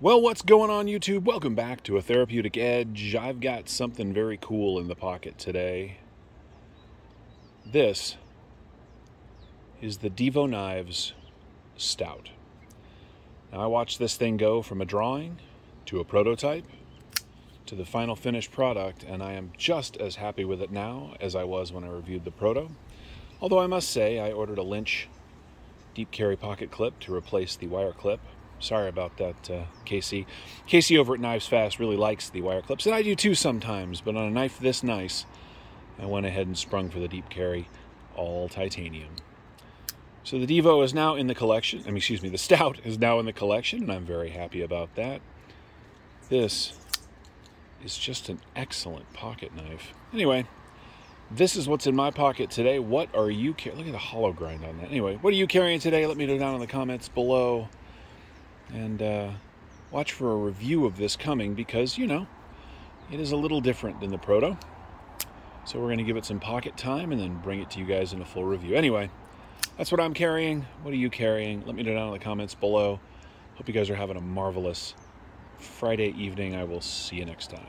Well, what's going on, YouTube? Welcome back to A Therapeutic Edge. I've got something very cool in the pocket today. This is the Divo Knives Stout. Now, I watched this thing go from a drawing to a prototype to the final finished product, and I am just as happy with it now as I was when I reviewed the proto. Although I must say, I ordered a Lynch deep carry pocket clip to replace the wire clip. Sorry about that, Casey. Casey over at Knives Fast really likes the wire clips, and I do too sometimes, but on a knife this nice, I went ahead and sprung for the deep carry, all titanium. So the Divo is now in the collection, the Stout is now in the collection, and I'm very happy about that. This is just an excellent pocket knife. Anyway, this is what's in my pocket today. What are you carrying? Look at the hollow grind on that. Anyway, what are you carrying today? Let me know down in the comments below. And watch for a review of this coming because, you know, it is a little different than the proto. So we're going to give it some pocket time and then bring it to you guys in a full review. Anyway, that's what I'm carrying. What are you carrying? Let me know down in the comments below. Hope you guys are having a marvelous Friday evening. I will see you next time.